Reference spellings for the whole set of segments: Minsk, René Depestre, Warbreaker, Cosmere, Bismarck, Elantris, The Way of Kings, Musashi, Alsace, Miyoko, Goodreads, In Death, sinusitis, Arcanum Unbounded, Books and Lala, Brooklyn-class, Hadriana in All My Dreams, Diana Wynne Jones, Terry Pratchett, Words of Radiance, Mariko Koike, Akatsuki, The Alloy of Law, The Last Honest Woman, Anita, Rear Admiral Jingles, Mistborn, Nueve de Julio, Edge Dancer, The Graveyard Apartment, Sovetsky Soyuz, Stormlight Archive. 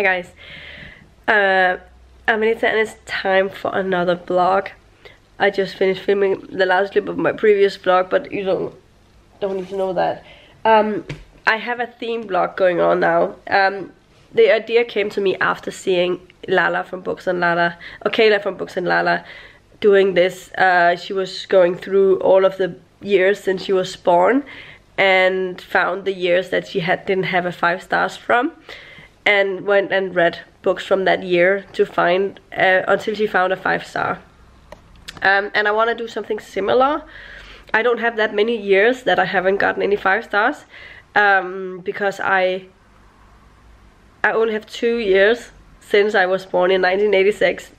Hi guys, I'm Anita and it's time for another vlog. I just finished filming the last clip of my previous vlog, but you don't need to know that. I have a theme vlog going on now. The idea came to me after seeing Lala from Books and Lala, or Kayla from Books and Lala, doing this. She was going through all of the years since she was born and found the years that she didn't have a 5 stars from, and went and read books from that year to find until she found a 5 star. And I want to do something similar. I don't have that many years that I haven't gotten any 5 stars, because I only have 2 years since I was born in 1986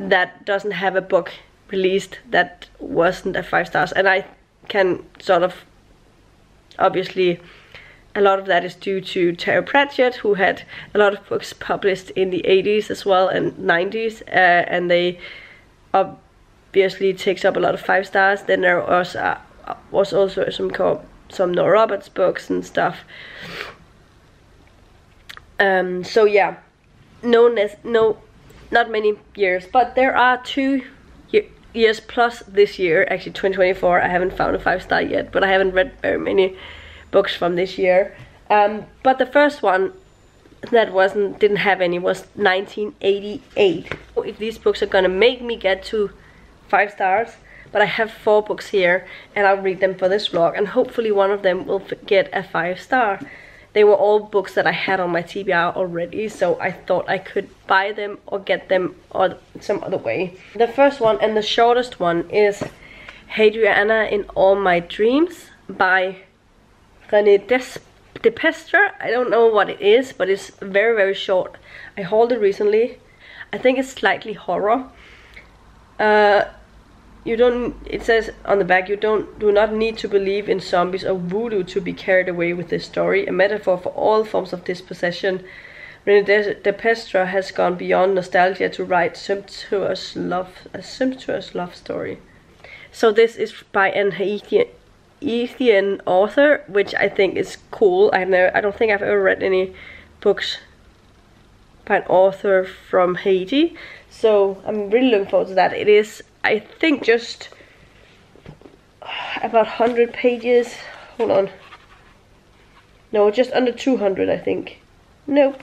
that doesn't have a book released that wasn't a 5 stars, and I can sort of. Obviously, a lot of that is due to Terry Pratchett, who had a lot of books published in the 80s as well, and 90s, and they obviously takes up a lot of 5 stars. Then there was also some Nora Roberts books and stuff. So yeah, not many years, but there are 2 years plus this year, actually 2024. I haven't found a 5 star yet, but I haven't read very many books from this year. But the first one that didn't have any was 1988. If these books are gonna make me get to 5 stars, but I have 4 books here and I'll read them for this vlog, and hopefully one of them will get a 5 star. They were all books that I had on my TBR already, so I thought I could buy them or get them or some other way. The first one and the shortest one is Hadriana in All My Dreams by René Depestre. I don't know what it is, but it's very, very short. I hauled it recently. I think it's slightly horror. It says on the back, you do not need to believe in zombies or voodoo to be carried away with this story, a metaphor for all forms of dispossession. René Depestre has gone beyond nostalgia to write a sumptuous love story. So this is by an Haitian author, which I think is cool. I don't think I've ever read any books by an author from Haiti, so I'm really looking forward to that. It is, I think, just about 100 pages. Hold on. No, just under 200, I think. Nope.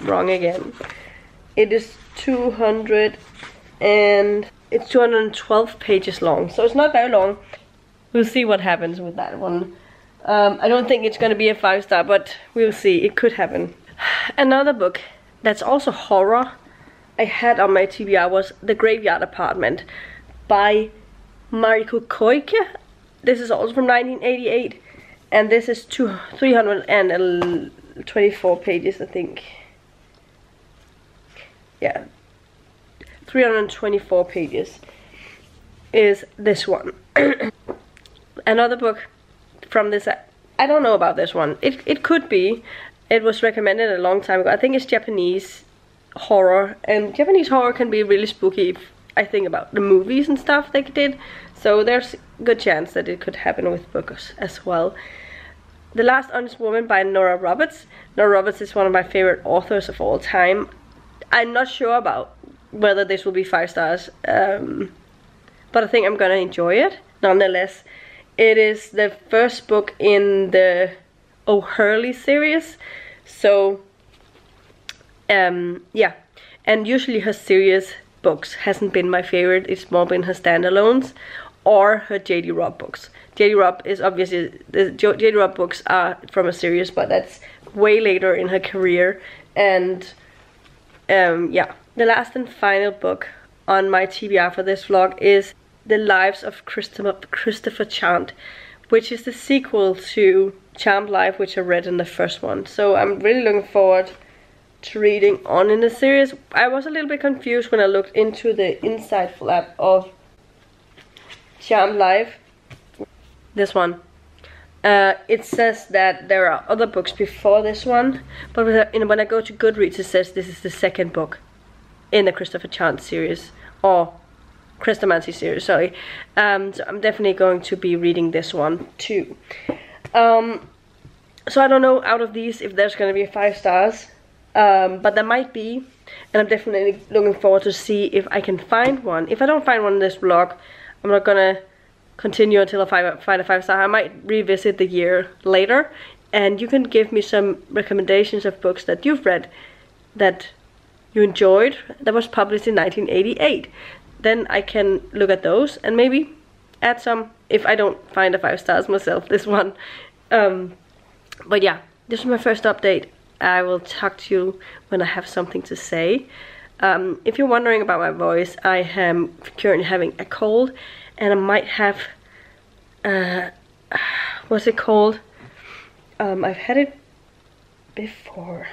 Wrong again. It is 200 and it's 212 pages long, so it's not very long. We'll see what happens with that one. I don't think it's going to be a 5 star, but we'll see. It could happen. Another book that's also horror I had on my TBR was The Graveyard Apartment by Mariko Koike. This is also from 1988, and this is 324 pages, I think. Yeah, 324 pages is this one. Another book from this, I don't know about this one. It could be. It was recommended a long time ago. I think it's Japanese horror, and Japanese horror can be really spooky if I think about the movies and stuff they did, so there's a good chance that it could happen with books as well. The Last Honest Woman by Nora Roberts. Nora Roberts is one of my favorite authors of all time. I'm not sure about whether this will be 5 stars, but I think I'm gonna enjoy it nonetheless. It is the first book in the O'Hurley series, so yeah, and usually her series books hasn't been my favorite. It's more been her standalones or her J.D. Robb books. J.D. Robb books are from a series, but that's way later in her career. And yeah, the last and final book on my TBR for this vlog is The Lives of Christopher Chant, which is the sequel to Charmed Life, which I read in the first one. So I'm really looking forward to reading on in the series. I was a little bit confused when I looked into the inside flap of Charmed Life. This one. It says that there are other books before this one, but when I go to Goodreads, it says this is the second book in the Christopher Chant series, or Chrestomanci series, sorry. So I'm definitely going to be reading this one too. So I don't know out of these if there's going to be 5 stars, but there might be, and I'm definitely looking forward to see if I can find one. If I don't find one in this vlog, I'm not going to continue until I find a 5-star. I might revisit the year later, and you can give me some recommendations of books that you've read that you enjoyed that was published in 1988. Then I can look at those and maybe add some if I don't find a 5 stars myself, this one. But yeah, this is my first update. I will talk to you when I have something to say. If you're wondering about my voice, I am currently having a cold, and I might have, what's it called? I've had it before.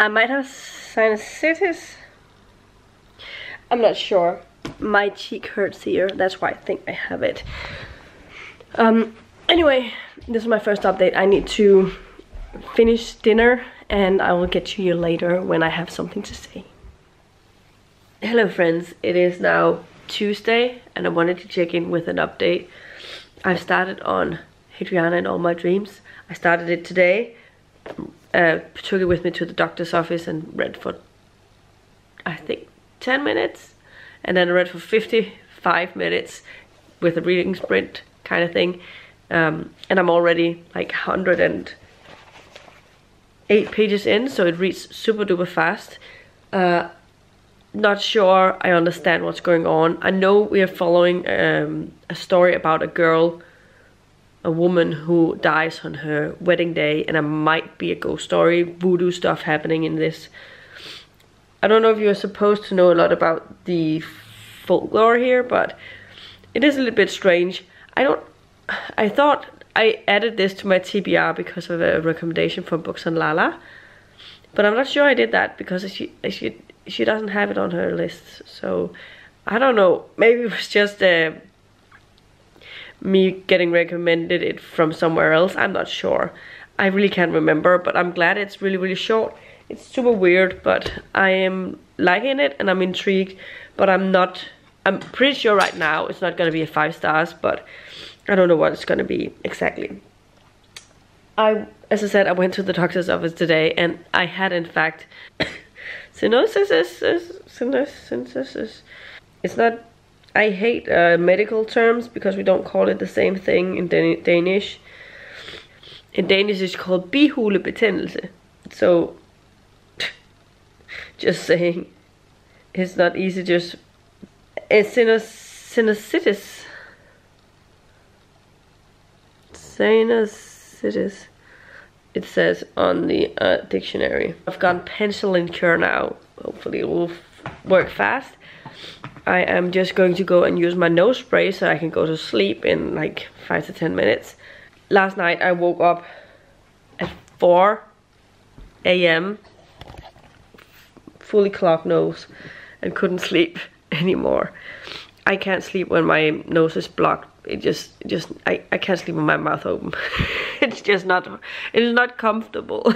I might have sinusitis. I'm not sure. My cheek hurts here, that's why I think I have it. Anyway, this is my first update. I need to finish dinner, and I will get to you later when I have something to say. Hello friends, it is now Tuesday, and I wanted to check in with an update. I've started on Hadriana in All My Dreams. I started it today, took it with me to the doctor's office and read for, I think, 10 minutes. And then I read for 55 minutes with a reading sprint kind of thing. And I'm already like 108 pages in, so it reads super duper fast. Not sure I understand what's going on. I know we are following a story about a woman who dies on her wedding day, and it might be a ghost story, voodoo stuff happening in this. I don't know if you're supposed to know a lot about the folklore here, but it is a little bit strange. I thought I added this to my TBR because of a recommendation from Books and Lala, but I'm not sure I did that because she doesn't have it on her list, so I don't know. Maybe it was just me getting recommended it from somewhere else. I'm not sure. I really can't remember, but I'm glad it's really, really short. It's super weird, but I am liking it and I'm intrigued, but I'm pretty sure right now it's not going to be a 5 stars, but I don't know what it's going to be exactly. As I said, I went to the doctor's office today, and I had, in fact, Synosis. It's not, I hate medical terms because we don't call it the same thing in Danish. In Danish it's called bihulebetændelse. So, just saying, it's not easy, just, it's sinusitis. Sinusitis. It says on the dictionary. I've got penicillin cure now. Hopefully it will work fast. I am just going to go and use my nose spray so I can go to sleep in like 5 to 10 minutes. Last night I woke up at 4 a.m. fully clogged nose and couldn't sleep anymore. I can't sleep when my nose is blocked. I can't sleep with my mouth open. It is not comfortable.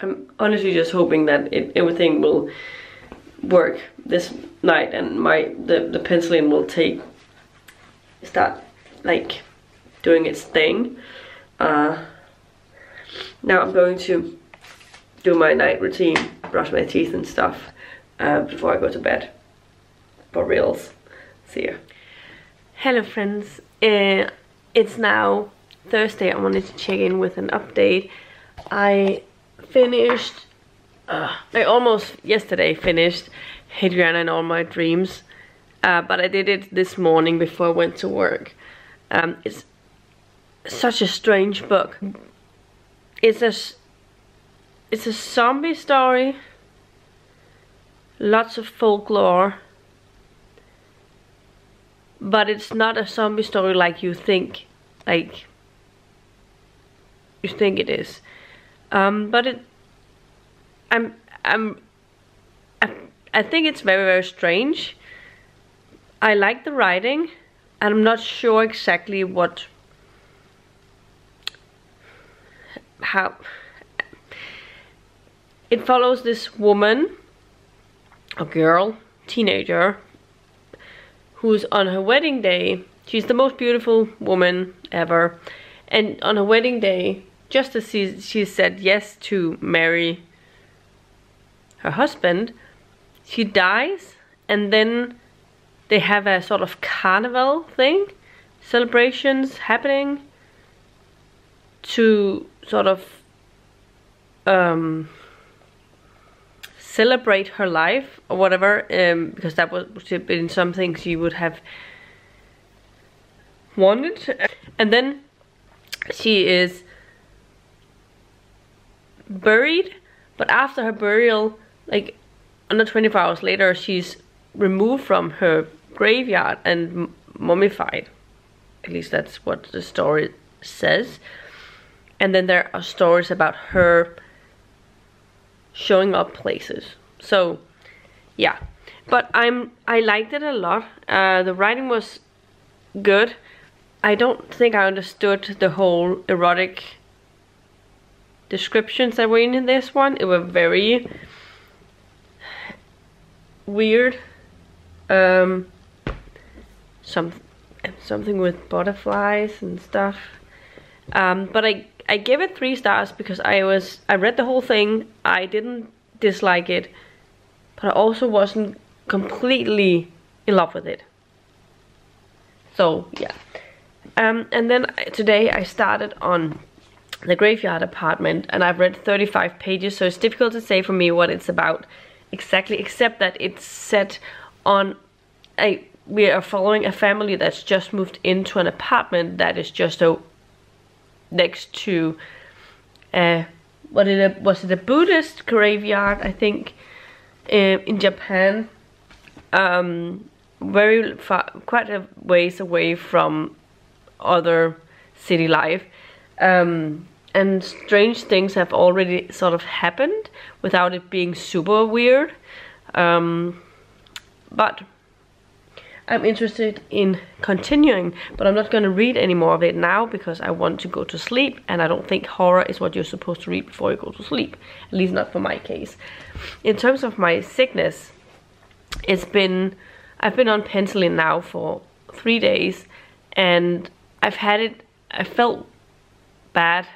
I'm honestly just hoping that everything will work this night, and the penicillin will start like doing its thing. Now I'm going to do my night routine, brush my teeth and stuff before I go to bed. For reals. See ya. Hello friends, it's now Thursday. I wanted to check in with an update. I almost finished Hadriana in All My Dreams, but I did it this morning before I went to work. It's such a strange book. It's a zombie story, lots of folklore, but it's not a zombie story like you think it is. I think it's very, very strange. I like the writing, and I'm not sure exactly how it follows this woman, a girl, teenager, who's on her wedding day. She's the most beautiful woman ever, and on her wedding day just as she said yes to marry her husband, she dies, and then they have a sort of carnival thing, celebrations happening to sort of celebrate her life or whatever, because that would have been something she would have wanted. And then she is buried, but after her burial, like under 24 hours later, she's removed from her graveyard and mummified. At least that's what the story says. And then there are stories about her showing up places. So yeah, but I liked it a lot. The writing was good. I don't think I understood the whole erotic descriptions that were in this one. It were very weird. Something with butterflies and stuff. But I gave it 3 stars because I read the whole thing. I didn't dislike it, but I also wasn't completely in love with it. So yeah. And then today I started on The Graveyard Apartment, and I've read 35 pages, so it's difficult to say for me what it's about exactly, except that it's set on we are following a family that's just moved into an apartment that is just next to was it a Buddhist graveyard, I think, in Japan, very far, quite a ways away from other city life, and strange things have already sort of happened without it being super weird. But I'm interested in continuing, but I'm not going to read any more of it now because I want to go to sleep, and I don't think horror is what you're supposed to read before you go to sleep, at least not for my case. In terms of my sickness, I've been on penicillin now for 3 days, and I've had it. I felt bad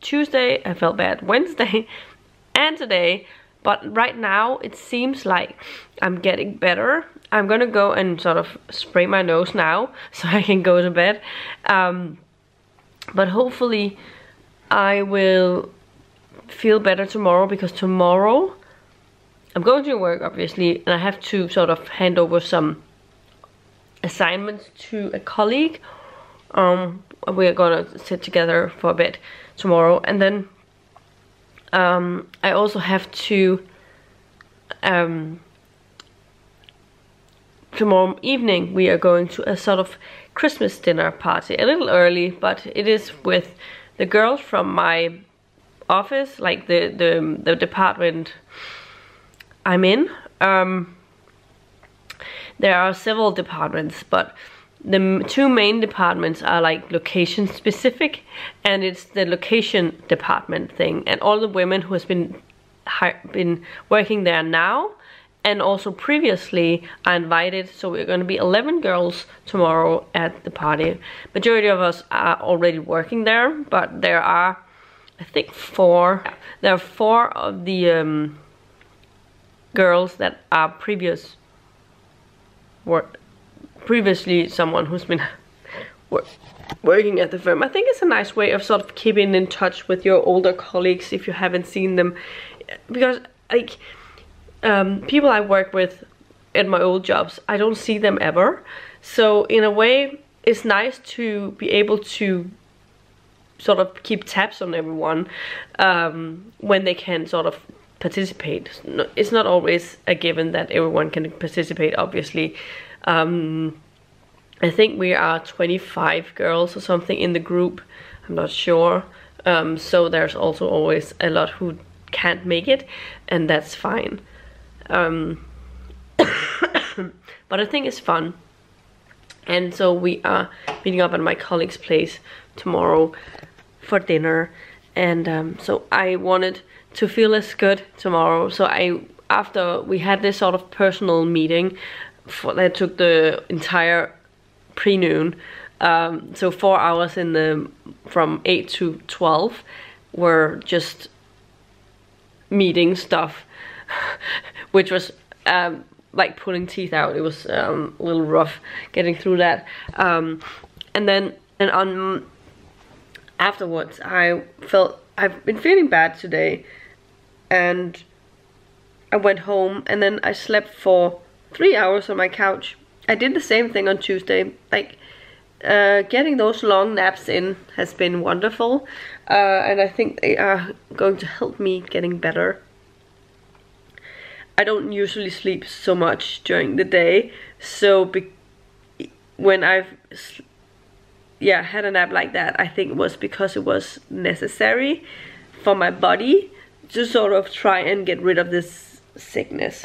Tuesday, I felt bad Wednesday, and today. But right now it seems like I'm getting better. I'm gonna go and sort of spray my nose now so I can go to bed. But hopefully I will feel better tomorrow, because tomorrow I'm going to work, obviously, and I have to sort of hand over some assignments to a colleague. We're gonna sit together for a bit tomorrow, and then I also have to, tomorrow evening we are going to a sort of Christmas dinner party, a little early, but it is with the girls from my office, like the department I'm in. There are several departments, but the two main departments are like location specific, and it's the location department thing, and all the women who has been working there now and also previously are invited. So we're going to be 11 girls tomorrow at the party. Majority of us are already working there, but there are, I think, 4. There are 4 of the girls that are previously someone who's been working at the firm. I think it's a nice way of sort of keeping in touch with your older colleagues if you haven't seen them, because like people I work with at my old jobs, I don't see them ever. So in a way, it's nice to be able to sort of keep tabs on everyone when they can sort of participate. It's not always a given that everyone can participate, obviously. I think we are 25 girls or something in the group, I'm not sure, so there's also always a lot who can't make it, and that's fine. But I think it's fun, and so we are meeting up at my colleague's place tomorrow for dinner, and so I wanted to feel as good tomorrow, so after we had this sort of personal meeting that took the entire pre-noon, So 4 hours in the from 8 to 12 were just meeting stuff, which was like pulling teeth out. It was a little rough getting through that. And then on afterwards, I've been feeling bad today, and I went home and then I slept for 3 hours on my couch. I did the same thing on Tuesday. Like getting those long naps in has been wonderful, and I think they are going to help me getting better. I don't usually sleep so much during the day, so when I've had a nap like that, I think it was because it was necessary for my body to sort of try and get rid of this sickness.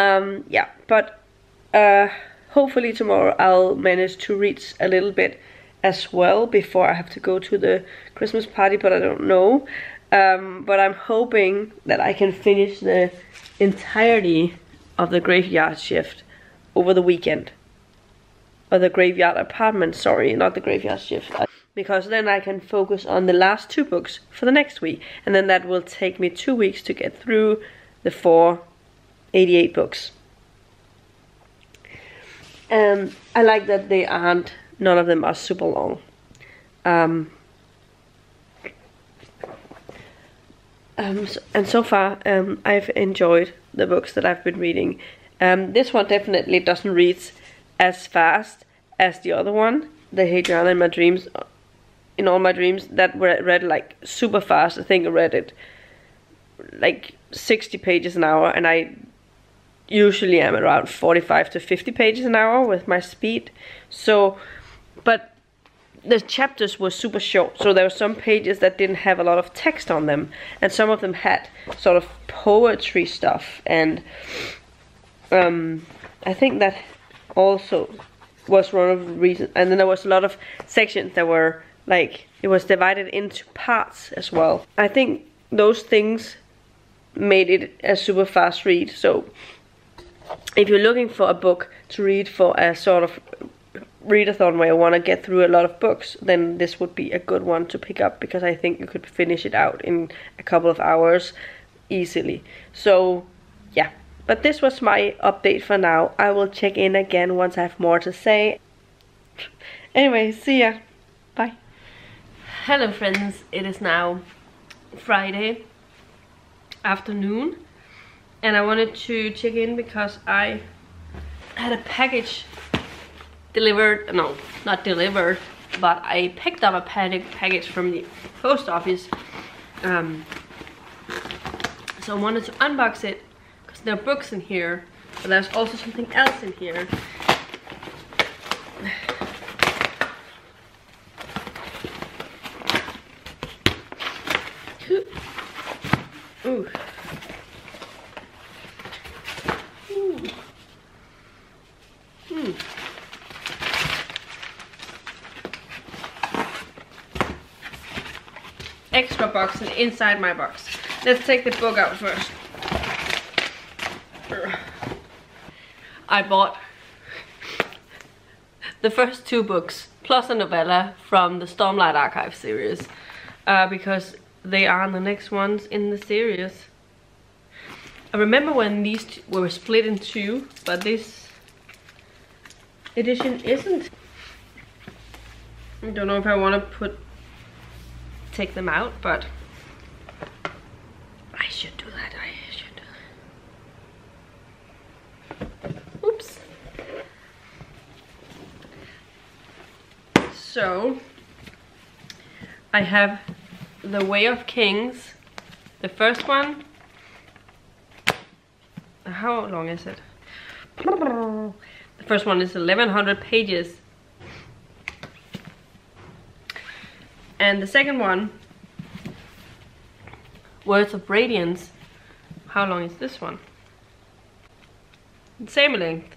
Hopefully tomorrow I'll manage to reach a little bit as well before I have to go to the Christmas party, but I don't know. But I'm hoping that I can finish the entirety of the graveyard shift over the weekend. Or the graveyard apartment, sorry, not the graveyard shift. Because then I can focus on the last two books for the next week. And then that will take me 2 weeks to get through the 488 books. I like that they aren't, none of them are super long. And so far, I've enjoyed the books that I've been reading. This one definitely doesn't read as fast as the other one, the Hadriana in All My Dreams, that were read like super fast. I think I read it like 60 pages an hour, and I usually am around 45 to 50 pages an hour with my speed. So, but the chapters were super short, so there were some pages that didn't have a lot of text on them, and some of them had sort of poetry stuff, and I think that also was one of the reasons. And then there was a lot of sections that were like, it was divided into parts as well. I think those things made it a super fast read. So if you're looking for a book to read for a sort of readathon where you want to get through a lot of books, then this would be a good one to pick up, because I think you could finish it out in a couple of hours easily. So yeah, but this was my update for now. I will check in again once I have more to say. Anyway, see ya. Bye. Hello friends, it is now Friday afternoon, and I wanted to check in because I had a package delivered, no, not delivered, but I picked up a package from the post office. So I wanted to unbox it because there are books in here, but there's also something else in here. Ooh. Extra box and inside my box. Let's take the book out first. I bought the first two books plus a novella from the Stormlight Archive series, because they are the next ones in the series. I remember when these were split in two, but this edition isn't. I don't know if I want to take them out, but I should do that. Oops. So I have The Way of Kings, the first one. How long is it? The first one is 1100 pages. And the second one, Words of Radiance. How long is this one? Same length.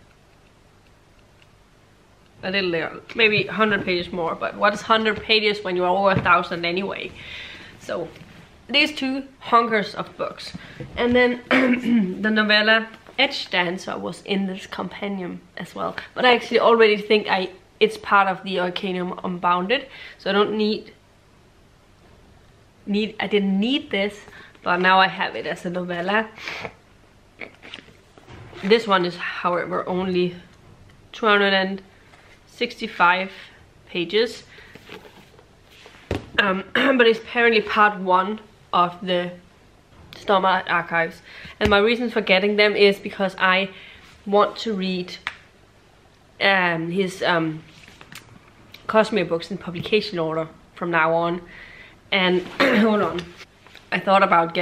A little later, maybe 100 pages more, but what's 100 pages when you are over 1,000 anyway? So these two honkers of books. And then the novella Edge Dancer was in this compendium as well. But I actually already think I it's part of the Arcanum Unbounded, so I don't I didn't need this, but now I have it as a novella. This one is, however, only 265 pages, but it's apparently part one of the Stormlight Archives, and my reason for getting them is because I want to read his Cosmere books in publication order from now on. And hold on, I thought about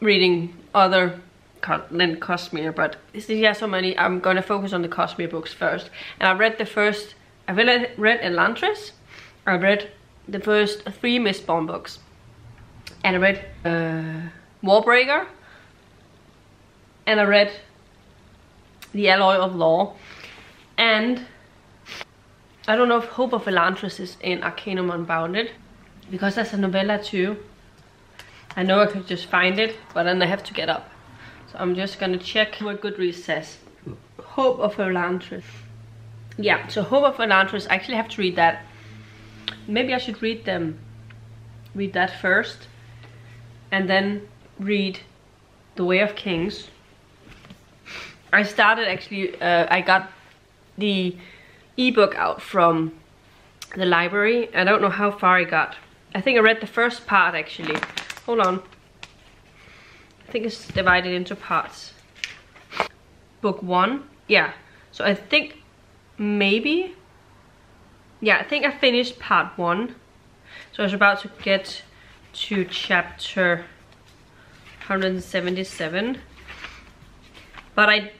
reading other than Cosmere, but since there are so many, I'm gonna focus on the Cosmere books first. And I read the first, I read Elantris, I read the first 3 Mistborn books, and I read Warbreaker, and I read The Alloy of Law, and I don't know if Hope of Elantris is in Arcanum Unbounded, because that's a novella too. I know I could just find it, but then I have to get up. So I'm just gonna check what Goodreads says. Hope of Elantris. Yeah, so Hope of Elantris, I actually have to read that. Maybe I should read that first, and then read The Way of Kings. I started actually, I got the ebook out from the library. I don't know how far I got. I think I read the first part actually. Hold on. I think it's divided into parts. Book 1. Yeah. So I think maybe. Yeah, I think I finished part 1. So I was about to get to chapter 177. But I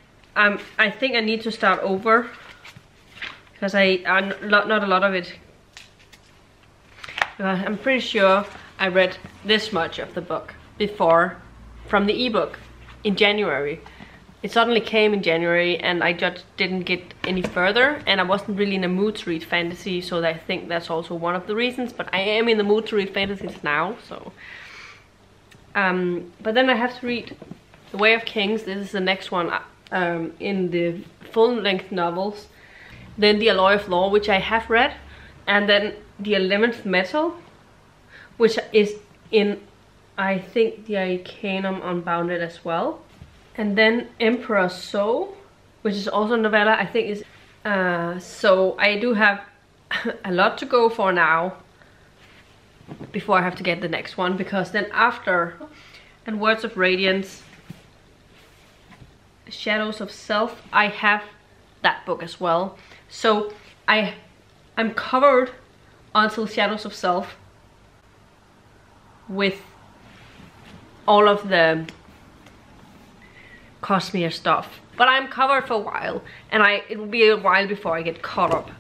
think I need to start over, because not a lot of it. I'm pretty sure I read this much of the book before from the ebook in January. It suddenly came in January, and I just didn't get any further, and I wasn't really in the mood to read fantasy, so I think that's also one of the reasons. But I am in the mood to read fantasies now, so but then I have to read The Way of Kings. This is the next one in the full-length novels. Then The Alloy of Law, which I have read, and then The 11th Metal, which is in, I think, the Arcanum Unbounded as well. And then Emperor So, which is also a novella, I think is... so I do have a lot to go for now, before I have to get the next one, because then after... And Words of Radiance, Shadows of Self, I have that book as well. So I'm covered until Shadows of Self with all of the Cosmere stuff. But I'm covered for a while, and it will be a while before I get caught up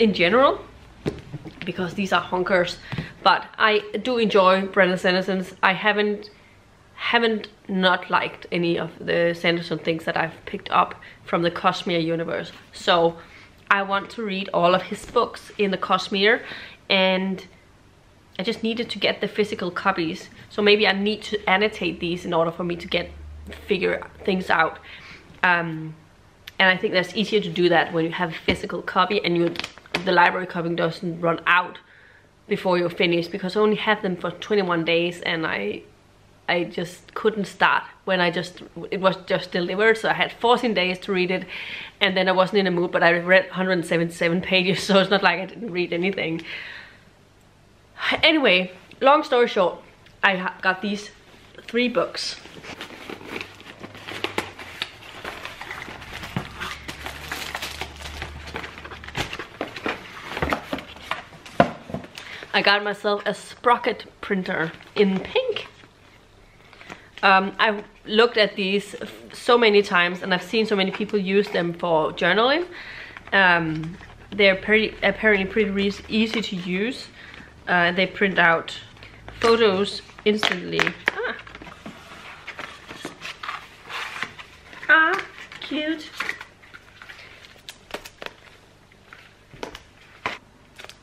in general, because these are honkers. But I do enjoy Brenda Sanderson's. I haven't not liked any of the Sanderson things that I've picked up from the Cosmere universe. So I want to read all of his books in the Cosmere, and I just needed to get the physical copies. So maybe I need to annotate these in order for me to figure things out. And I think that's easier to do that when you have a physical copy, and the library copy doesn't run out before you're finished, because I only have them for 21 days, and I just couldn't start when it was just delivered, so I had 14 days to read it, and then I wasn't in a mood. But I read 177 pages, so it's not like I didn't read anything. Anyway, long story short, I got these 3 books. I got myself a sprocket printer in pink. I've looked at these so many times, and I've seen so many people use them for journaling. They're apparently pretty easy to use. They print out photos instantly. Ah, cute.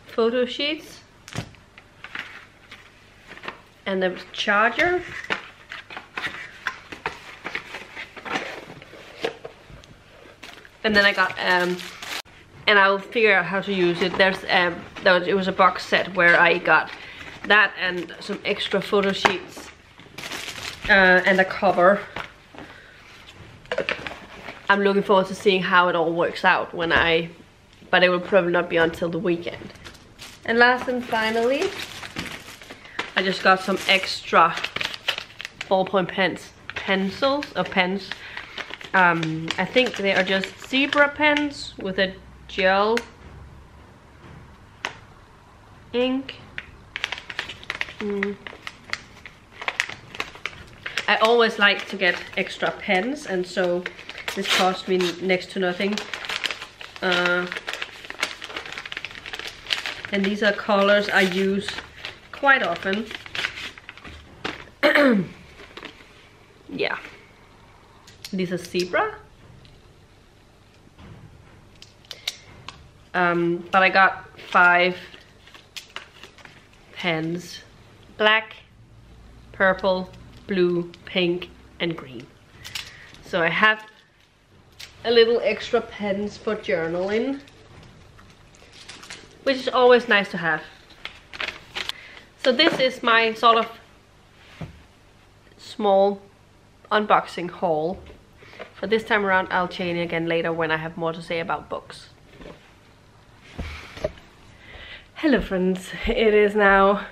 Photo sheets. And the charger. And then I got and I'll figure out how to use it. There's it was a box set where I got that and some extra photo sheets and a cover. I'm looking forward to seeing how it all works out when I, but it will probably not be until the weekend. And last and finally, I just got some extra ballpoint pens, pens. I think they are just zebra pens with a gel ink. I always like to get extra pens, and so this cost me next to nothing. And these are colors I use quite often. Yeah. These are zebra. But I got 5 pens. Black, purple, blue, pink, and green. So I have a little extra pens for journaling, which is always nice to have. So this is my sort of small unboxing haul. But this time around I'll chain it again later when I have more to say about books. Hello friends, it is now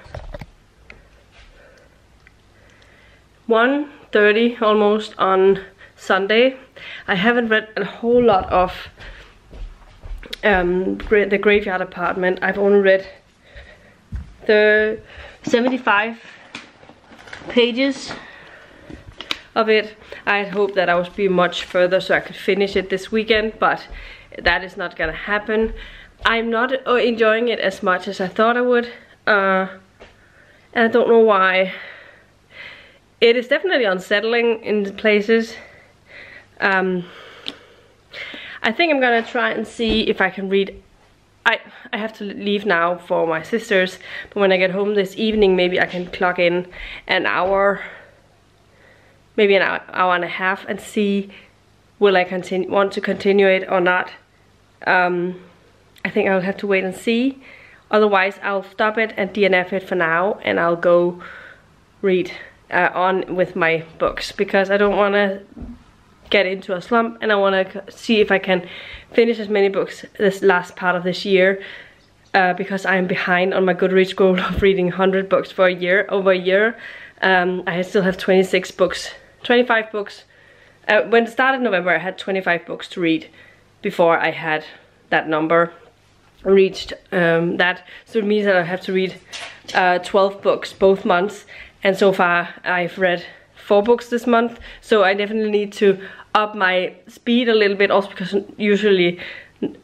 1:30 almost on Sunday. I haven't read a whole lot of The Graveyard Apartment. I've only read the 75 pages of it. I had hoped that I would be much further so I could finish it this weekend, but that is not gonna happen. I'm not enjoying it as much as I thought I would, and I don't know why. It is definitely unsettling in places. I think I'm gonna try and see if I can read. I have to leave now for my sister's, but when I get home this evening, maybe I can clock in an hour, maybe an hour and a half, and see will I want to continue it or not. I think I'll have to wait and see. Otherwise, I'll stop it and DNF it for now, and I'll go read on with my books, because I don't want to get into a slump, and I want to see if I can finish as many books this last part of this year, because I am behind on my Goodreads goal of reading 100 books for a year, over a year. I still have 25 books. When it started November, I had 25 books to read before I had that number reached. So it means that I have to read 12 books both months, and so far I've read 4 books this month, so I definitely need to up my speed a little bit, also because usually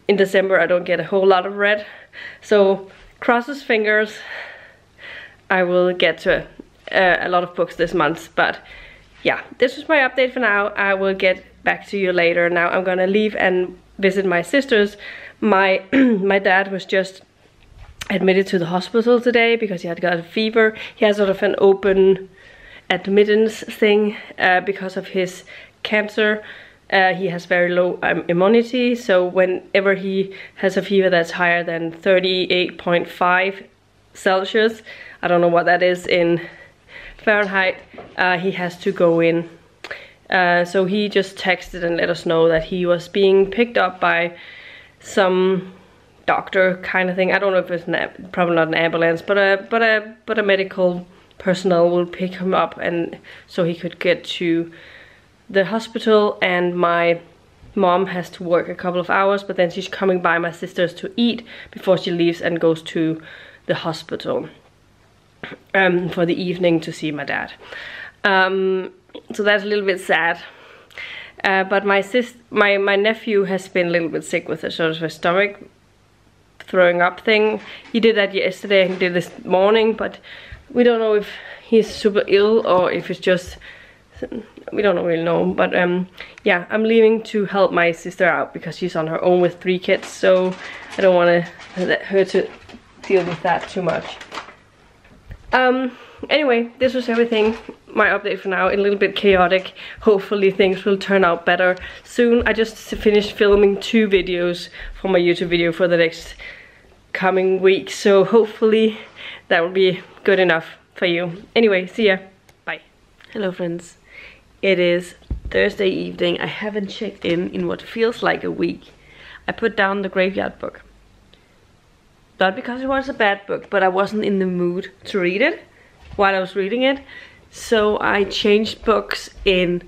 in December I don't get a whole lot of read. So crosses fingers, I will get to a lot of books this month. But yeah, this was my update for now. I will get back to you later. Now I'm gonna leave and visit my sisters. My dad was just admitted to the hospital today because he had got a fever. He has sort of an open admittance thing because of his cancer. He has very low immunity, so whenever he has a fever that's higher than 38.5 Celsius, I don't know what that is in Fahrenheit, he has to go in. So he just texted and let us know that he was being picked up by some doctor kind of thing. I don't know if it's probably not an ambulance, but a medical personnel will pick him up, and so he could get to the hospital. And my mom has to work a couple of hours, but then she's coming by my sister's to eat before she leaves and goes to the hospital for the evening to see my dad. So that's a little bit sad. But my nephew has been a little bit sick with a sort of a stomach throwing up thing. He did that yesterday and did this morning, but we don't know if he's super ill or if it's just, we don't really know. But yeah, I'm leaving to help my sister out because she's on her own with 3 kids, so I don't want to let her to deal with that too much. Anyway, this was everything, my update for now, a little bit chaotic. Hopefully things will turn out better soon. I just finished filming 2 videos for my YouTube video for the next coming week, so hopefully that will be good enough for you. Anyway, see ya, bye. Hello friends, it is Thursday evening. I haven't checked in what feels like a week. I put down The Graveyard book. Not because it was a bad book, but I wasn't in the mood to read it while I was reading it, so I changed books in...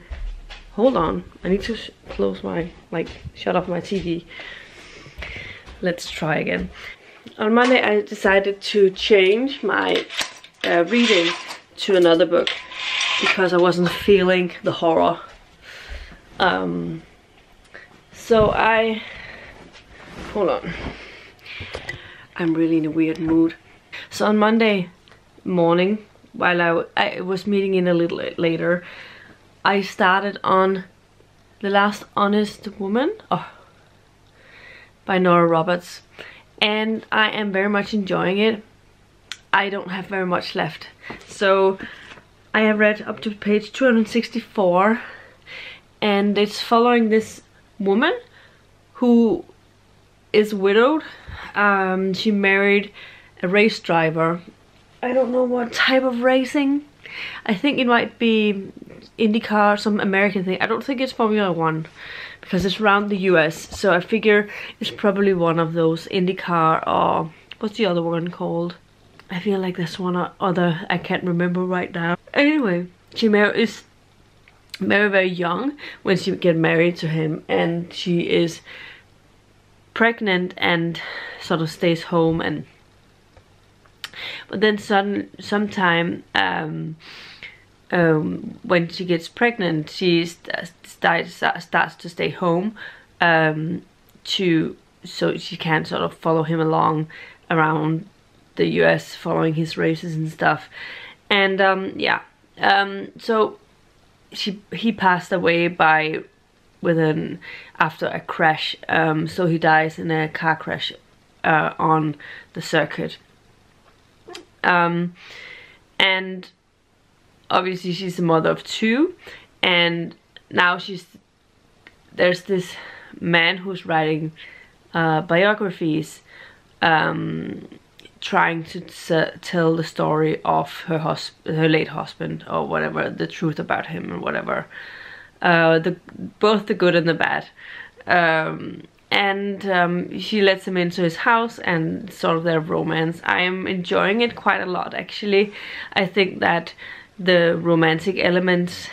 Hold on, I need to close my... like, shut off my TV. Let's try again. On Monday I decided to change my reading to another book because I wasn't feeling the horror. So I... Hold on. I'm really in a weird mood. So on Monday morning, while I was meeting in a little later, I started on The Last Honest Woman by Nora Roberts, and I am very much enjoying it. I don't have very much left, so I have read up to page 264, and it's following this woman who is widowed. She married a race driver. I don't know what type of racing. I think it might be IndyCar, some American thing. I don't think it's Formula 1 because it's around the US, so I figure it's probably one of those, IndyCar or what's the other one called? I feel like there's one or other, I can't remember right now. Anyway, she is very, very young when she get married to him, and she is pregnant and sort of stays home, and but then sometime when she gets pregnant, she starts to stay home so she can sort of follow him along around the US, following his races and stuff. And so he passed away after a crash, so he dies in a car crash on the circuit. And obviously she's the mother of 2, and now there's this man who's writing biographies, trying to tell the story of her late husband, or whatever, the truth about him or whatever. Both the good and the bad. She lets him into his house and sort of their romance. I am enjoying it quite a lot, actually. I think that the romantic elements...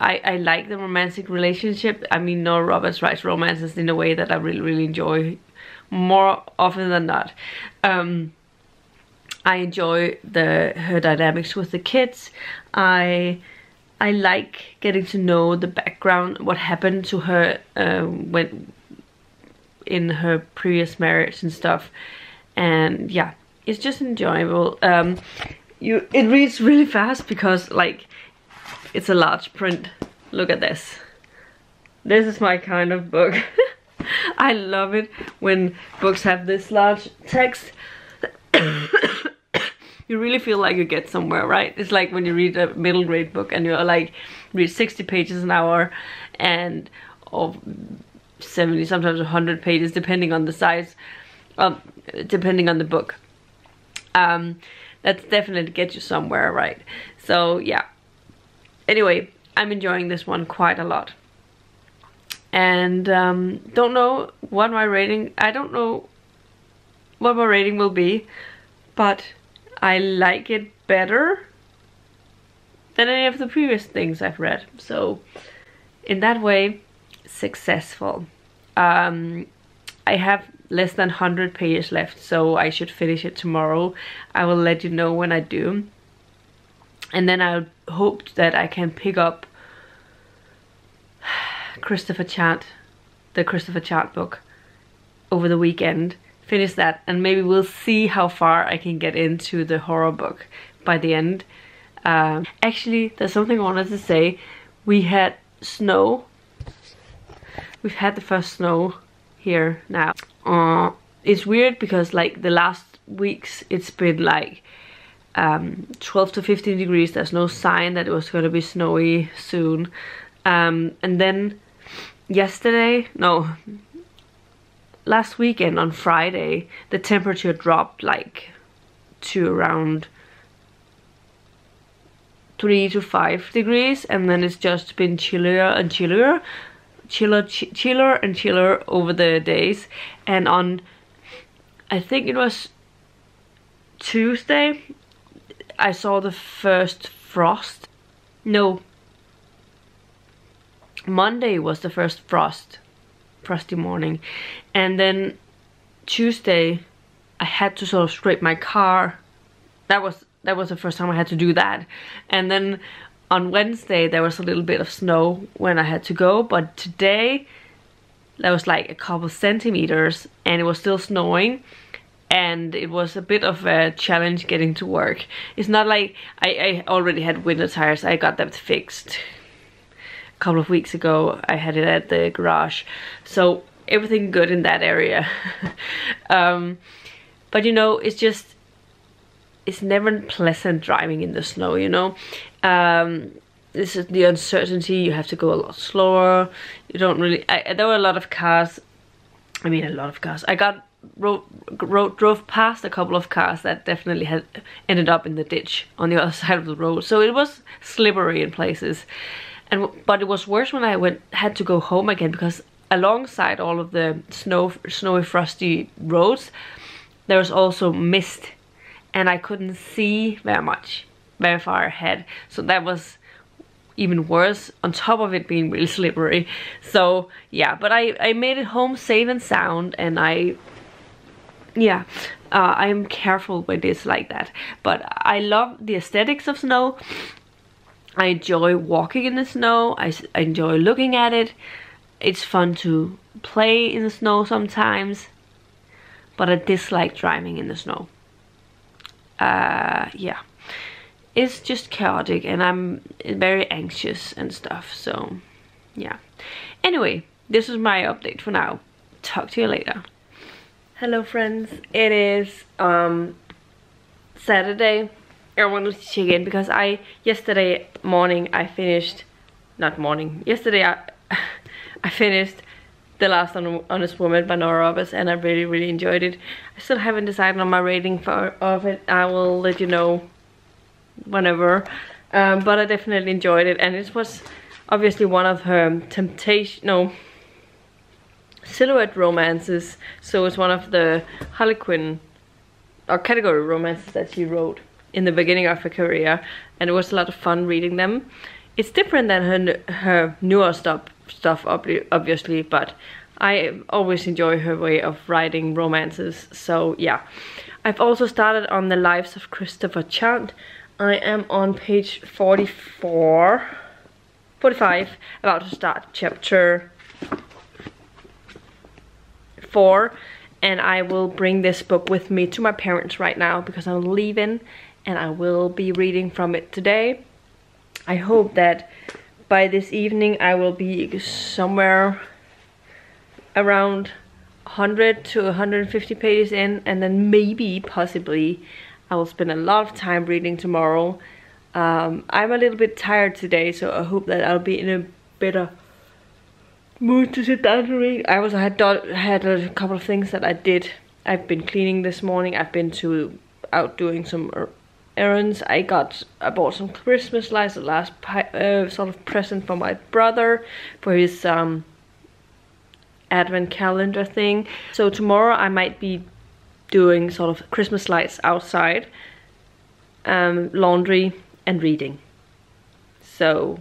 I like the romantic relationship. I mean, Nora Roberts writes romances in a way that I really, really enjoy more often than not. I enjoy her dynamics with the kids. I like getting to know the background, what happened to her in her previous marriage and stuff. And yeah, it's just enjoyable. It reads really fast because, like, it's a large print. Look at this. This is my kind of book. I love it when books have this large text. You really feel like you get somewhere, right? It's like when you read a middle grade book and you're like, read 60 pages an hour, and of 70, sometimes 100 pages, depending on the size, depending on the book. That's definitely gets you somewhere, right? So yeah. Anyway, I'm enjoying this one quite a lot, and don't know what my rating. I don't know what my rating will be, but I like it better than any of the previous things I've read. So in that way, successful. I have less than 100 pages left, so I should finish it tomorrow. I will let you know when I do. And then I hope that I can pick up Christopher Chant, the Christopher Chant book, over the weekend. Finish that, and maybe we'll see how far I can get into the horror book by the end. Actually, there's something I wanted to say. We had snow. We've had the first snow here now. It's weird because, like, the last weeks it's been like 12 to 15 degrees. There's no sign that it was going to be snowy soon. And then last weekend on Friday, the temperature dropped like to around 3 to 5 degrees, and then it's just been chillier and chillier over the days. And on, I think it was Tuesday, I saw the first frost. No, Monday was the first frosty morning, and then Tuesday I had to sort of scrape my car. That was the first time I had to do that. And then on Wednesday there was a little bit of snow when I had to go, but today there was like a couple centimeters and it was still snowing, and it was a bit of a challenge getting to work. It's not like I already had winter tires. I got them fixed a couple of weeks ago. I had it at the garage, so everything good in that area. But you know, it's just, it's never pleasant driving in the snow, you know. This is the uncertainty. You have to go a lot slower. You don't really. There were a lot of cars. I mean, a lot of cars. I got drove past a couple of cars that definitely had ended up in the ditch on the other side of the road. So it was slippery in places, but it was worse when I had to go home again, because alongside all of the snowy, frosty roads, there was also mist. And I couldn't see very far ahead. So that was even worse, on top of it being really slippery. So yeah, but I made it home safe and sound, and I'm careful with this like that. But I love the aesthetics of snow. I enjoy walking in the snow. I enjoy looking at it. It's fun to play in the snow sometimes, but I dislike driving in the snow. It's just chaotic, and I'm very anxious and stuff, so yeah. Anyway, this is my update for now. Talk to you later. Hello friends, it is Saturday. I wanted to check in because yesterday I finished The Last Honest Woman by Nora Roberts, and I really, really enjoyed it. I still haven't decided on my rating of it. I will let you know whenever. But I definitely enjoyed it, and it was obviously one of her silhouette romances. So it's one of the Harlequin or category romances that she wrote in the beginning of her career, and it was a lot of fun reading them. It's different than her newer stuff obviously, but I always enjoy her way of writing romances, so yeah. I've also started on The Lives of Christopher Chant. I am on page 45, about to start chapter 4, and I will bring this book with me to my parents right now because I'm leaving, and I will be reading from it today. I hope that by this evening I will be somewhere around 100 to 150 pages in, and then maybe, possibly, I will spend a lot of time reading tomorrow. I'm a little bit tired today, so I hope that I'll be in a better mood to sit down and read. I also had a couple of things that I did. I've been cleaning this morning. I've been out doing some errands. I bought some Christmas lights, the last sort of present for my brother for his advent calendar thing. So tomorrow I might be doing sort of Christmas lights outside, laundry and reading. So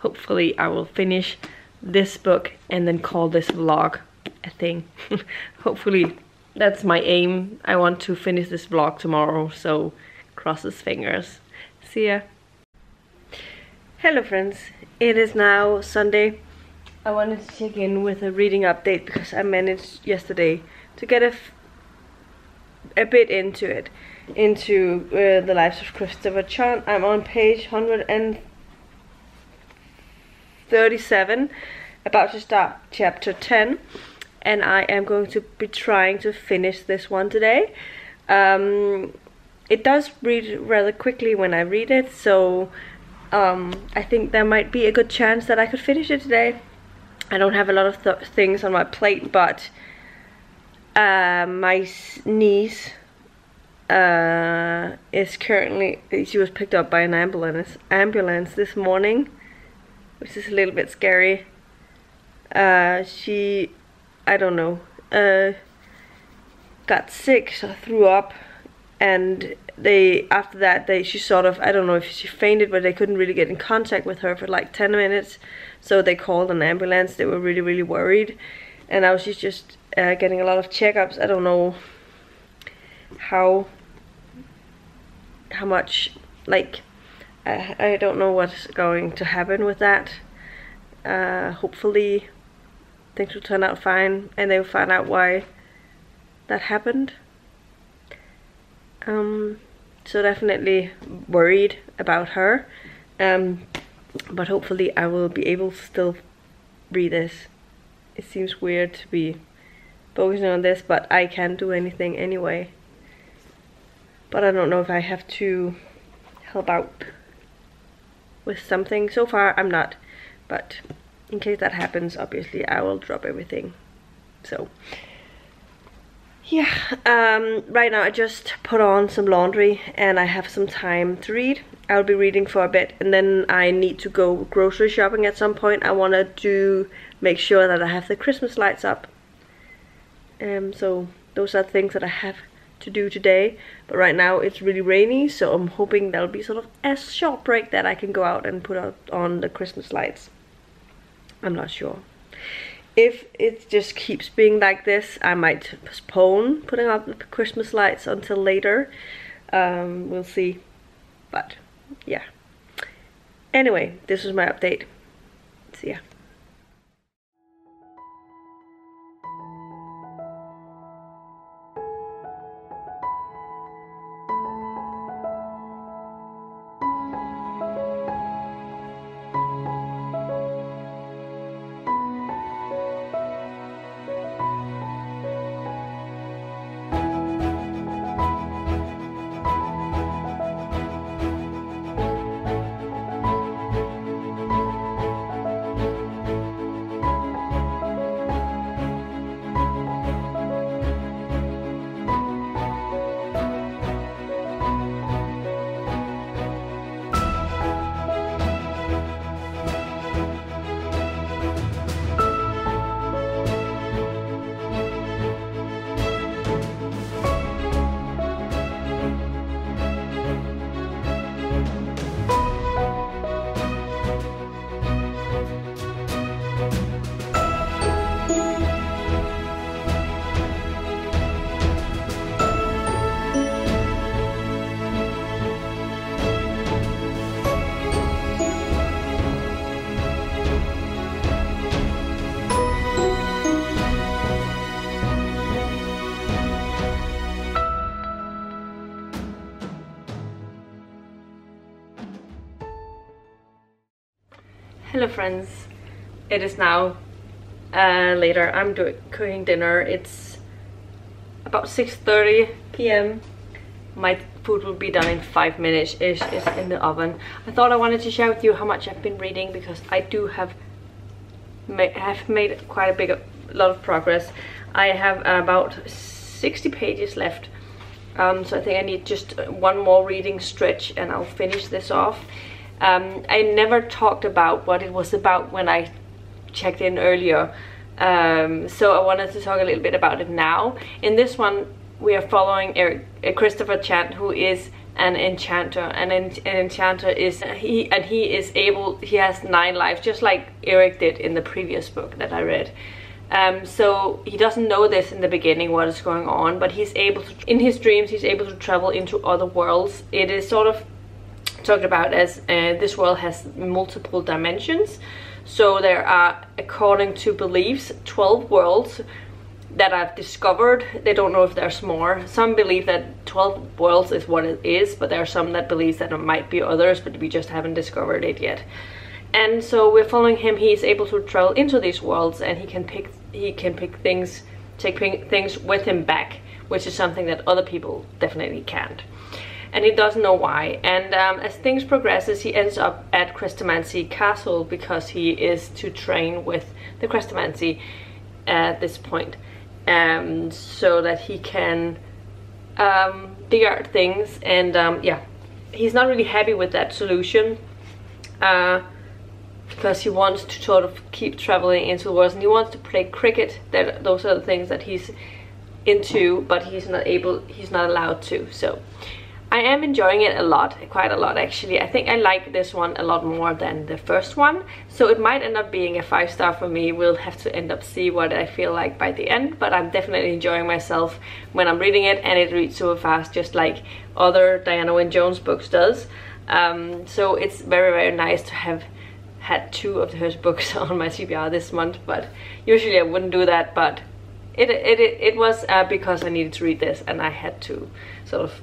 hopefully I will finish this book and then call this vlog a thing. Hopefully that's my aim. I want to finish this vlog tomorrow, so crosses fingers. See ya. Hello friends, it is now Sunday. I wanted to check in with a reading update because I managed yesterday to get a bit into The Lives of Christopher Chant. I'm on page 137, about to start chapter 10, and I am going to be trying to finish this one today. it does read rather quickly when I read it, so I think there might be a good chance that I could finish it today. I don't have a lot of things on my plate, but my niece is currently, she was picked up by an ambulance this morning, which is a little bit scary. She, I don't know, got sick, so threw up, and they, after that, she sort of, I don't know if she fainted, but they couldn't really get in contact with her for like 10 minutes, so they called an ambulance. They were really, really worried, and now she's just getting a lot of checkups. I don't know how much, like, I don't know what's going to happen with that. Hopefully things will turn out fine and they'll find out why that happened. So definitely worried about her, but hopefully I will be able to still read this. It seems weird to be focusing on this, but I can't do anything anyway. But I don't know if I have to help out with something. So far I'm not, but in case that happens, obviously I will drop everything. So yeah, right now I just put on some laundry and I have some time to read. I'll be reading for a bit, and then I need to go grocery shopping at some point. I want to make sure that I have the Christmas lights up. So those are things that I have to do today. But right now it's really rainy, so I'm hoping there'll be sort of a short break that I can go out and put out on the Christmas lights. I'm not sure. If it just keeps being like this, I might postpone putting up the Christmas lights until later. We'll see. But yeah. Anyway, this was my update. See ya. Hello friends, it is now later. I'm cooking dinner. It's about 6:30 p.m. My food will be done in 5 minutes ish. It's in the oven. I thought I wanted to share with you how much I've been reading, because I do have made quite a lot of progress. I have about 60 pages left, so I think I need just one more reading stretch and I'll finish this off. I never talked about what it was about when I checked in earlier, so I wanted to talk a little bit about it now. In this one, we are following Christopher Chant, who is an enchanter. An enchanter is he has 9 lives, just like Eric did in the previous book that I read. So he doesn't know this in the beginning, what is going on, but he's able to, in his dreams, he's able to travel into other worlds. It is sort of talked about as this world has multiple dimensions, so there are, according to beliefs, 12 worlds that I've discovered. They don't know if there's more. Some believe that 12 worlds is what it is, but there are some that believe that there might be others, but we just haven't discovered it yet. And so we're following him. He's able to travel into these worlds, and he can pick things, take things with him back, which is something that other people definitely can't. and he doesn't know why. And as things progresses, he ends up at Chrestomanci Castle because he is to train with the Chrestomanci at this point, so that he can dig out things. And yeah, he's not really happy with that solution, because he wants to sort of keep traveling into the wars, and he wants to play cricket. That those are the things that he's into, but he's not allowed to. So I am enjoying it a lot, quite a lot actually. I think I like this one a lot more than the first one, so it might end up being a 5-star for me. We'll have to end up see what I feel like by the end, but I'm definitely enjoying myself when I'm reading it, and it reads super fast, just like other Diana Wynne Jones books does. So it's very, very nice to have had 2 of her books on my TBR this month, but usually I wouldn't do that, but it was because I needed to read this and I had to sort of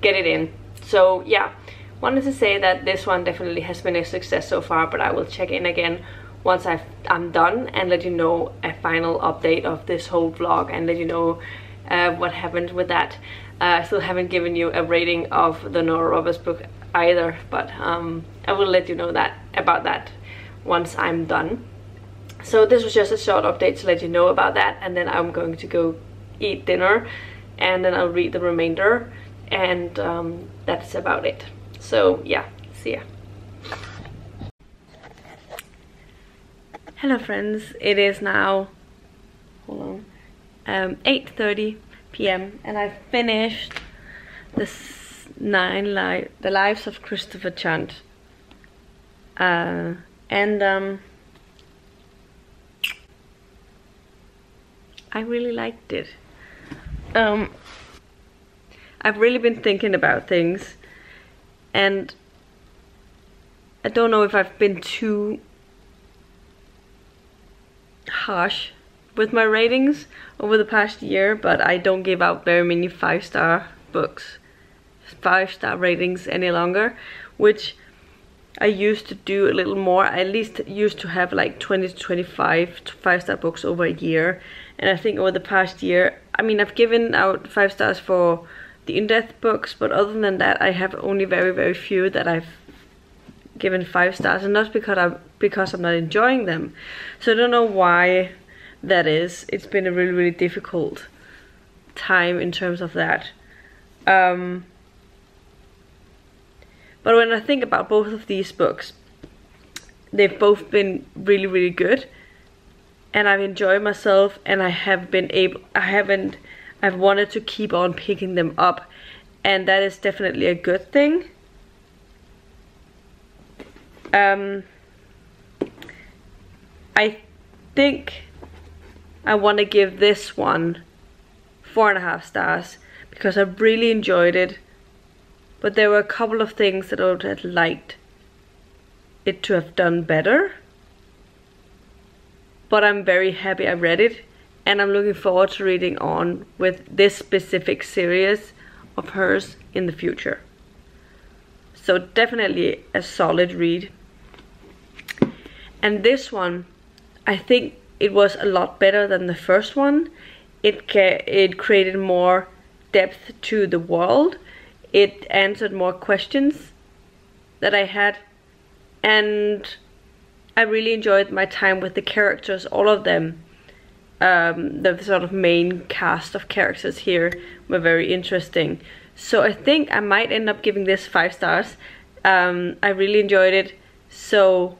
get it in. So yeah, wanted to say that this one definitely has been a success so far, but I will check in again once I'm done and let you know a final update of this whole vlog and let you know what happened with that. I still haven't given you a rating of the Nora Roberts book either, but I will let you know about that once I'm done. So this was just a short update to let you know about that, and then I'm going to go eat dinner and then I'll read the remainder, and that's about it. So yeah, see ya. Hello friends, it is now, hold on, 8:30 p.m. and I finished this The Lives of Christopher Chant, and I really liked it. I've really been thinking about things, and I don't know if I've been too harsh with my ratings over the past year, but I don't give out very many 5-star books, 5-star ratings any longer, which I used to do a little more. I at least used to have like 20 to 25 5-star books over a year. And I think over the past year, I mean, I've given out 5 stars for the In Death books, but other than that, I have only very, very few that I've given 5 stars, and that's because I'm not enjoying them. So I don't know why that is. It's been a really, really difficult time in terms of that. But when I think about both of these books, they've both been really, really good. And I've enjoyed myself, and I have been able, I've wanted to keep on picking them up, and that is definitely a good thing. I think I want to give this one 4.5 stars because I really enjoyed it, but there were a couple of things that I would have liked it to have done better. But I'm very happy I read it, and I'm looking forward to reading on with this specific series of hers in the future. So definitely a solid read. And this one, I think it was a lot better than the first one. It created more depth to the world. It answered more questions that I had, and I really enjoyed my time with the characters, all of them. The sort of main cast of characters here were very interesting. So I think I might end up giving this 5 stars. I really enjoyed it. So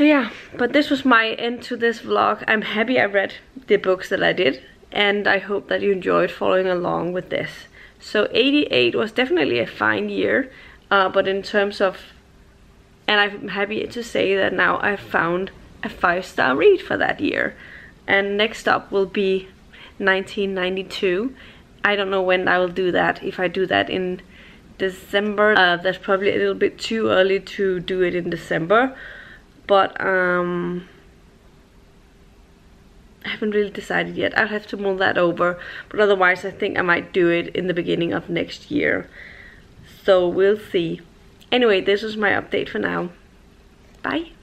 yeah, but this was my end to this vlog. I'm happy I read the books that I did, and I hope that you enjoyed following along with this. So 88 was definitely a fine year, but in terms of, and I'm happy to say that now I've found a 5-star read for that year. And next up will be 1992. I don't know when I will do that. If I do that in December, that's probably a little bit too early to do it in December. But I haven't really decided yet. I'll have to mull that over. But otherwise, I think I might do it in the beginning of next year. So we'll see. Anyway, this was my update for now. Bye!